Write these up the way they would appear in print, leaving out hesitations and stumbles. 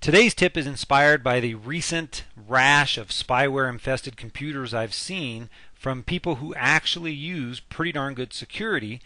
Today's tip is inspired by the recent rash of spyware-infested computers I've seen from people who actually use pretty darn good security,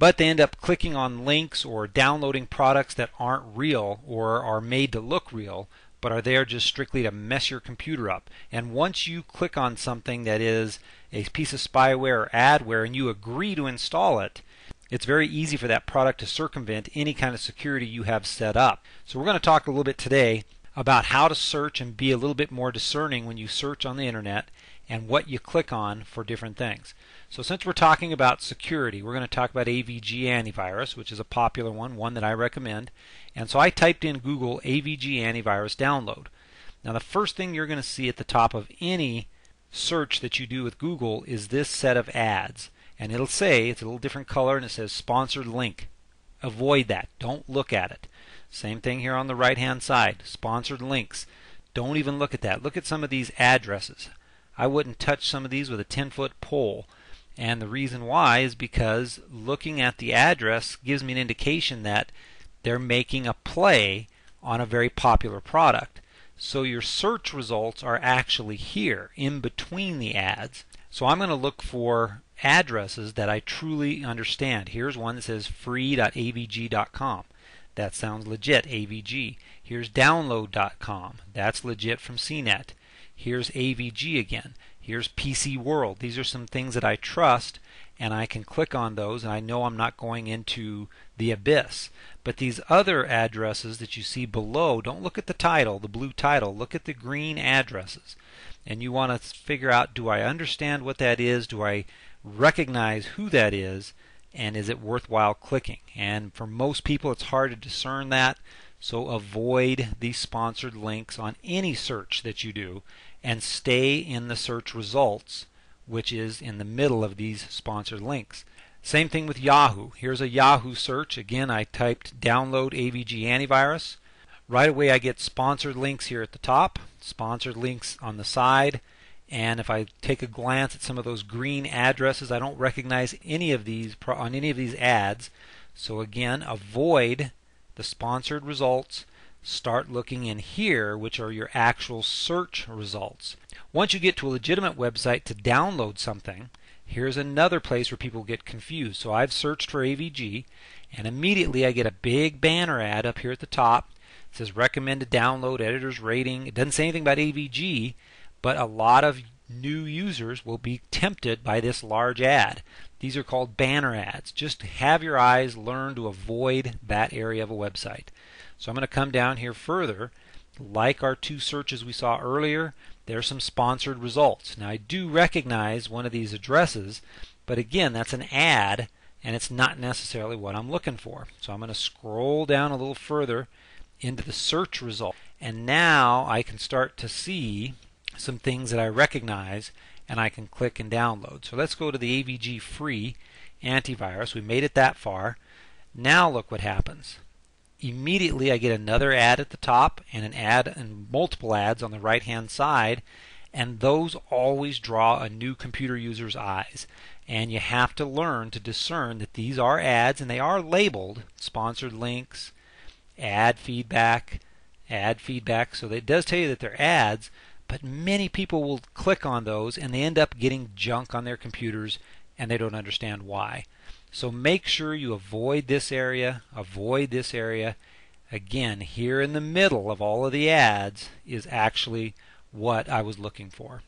but they end up clicking on links or downloading products that aren't real or are made to look real, but are there just strictly to mess your computer up. And once you click on something that is a piece of spyware or adware and you agree to install it, it's very easy for that product to circumvent any kind of security you have set up. So we're going to talk a little bit today about how to search and be a little bit more discerning when you search on the internet and what you click on for different things. So since we're talking about security, we're going to talk about AVG antivirus, which is a popular one that I recommend. And so I typed in Google AVG antivirus download. Now the first thing you're going to see at the top of any search that you do with Google is this set of ads. And it'll say, it's a little different color, and it says sponsored link. Avoid that. Don't look at it. Same thing here on the right hand side. Sponsored links. Don't even look at that. Look at some of these addresses. I wouldn't touch some of these with a 10-foot pole. And the reason why is because looking at the address gives me an indication that they're making a play on a very popular product. So your search results are actually here in between the ads. So I'm going to look for addresses that I truly understand. Here's one that says free.avg.com. That sounds legit, AVG. Here's download.com. That's legit from CNET. Here's AVG again. Here's PC World. These are some things that I trust, and I can click on those, and I know I'm not going into the abyss. But these other addresses that you see below, don't look at the title, the blue title. Look at the green addresses. And you want to figure out, do I understand what that is? Do I recognize who that is? And is it worthwhile clicking? And for most people, it's hard to discern that. So avoid these sponsored links on any search that you do and stay in the search results, which is in the middle of these sponsored links. Same thing with Yahoo. Here's a Yahoo search. Again, I typed download AVG antivirus. Right away I get sponsored links here at the top, sponsored links on the side, and if I take a glance at some of those green addresses, I don't recognize any of these on any of these ads. So again, avoid the sponsored results. Start looking in here, which are your actual search results. Once you get to a legitimate website to download something, here's another place where people get confused. So I've searched for AVG, and immediately I get a big banner ad up here at the top. It says recommended download, editor's rating. It doesn't say anything about AVG, but a lot of new users will be tempted by this large ad. These are called banner ads. Just have your eyes learn to avoid that area of a website. So I'm going to come down here further. Like our two searches we saw earlier, there's some sponsored results. Now I do recognize one of these addresses, but again, that's an ad and it's not necessarily what I'm looking for. So I'm going to scroll down a little further into the search result, and now I can start to see some things that I recognize, and I can click and download. So let's go to the AVG free antivirus. We made it that far. Now look what happens. Immediately I get another ad at the top and an ad and multiple ads on the right hand side, and those always draw a new computer user's eyes, and you have to learn to discern that these are ads and they are labeled sponsored links, ad feedback. So it does tell you that they're ads, but many people will click on those and they end up getting junk on their computers and they don't understand why. So make sure you avoid this area, avoid this area. Again, here in the middle of all of the ads is actually what I was looking for.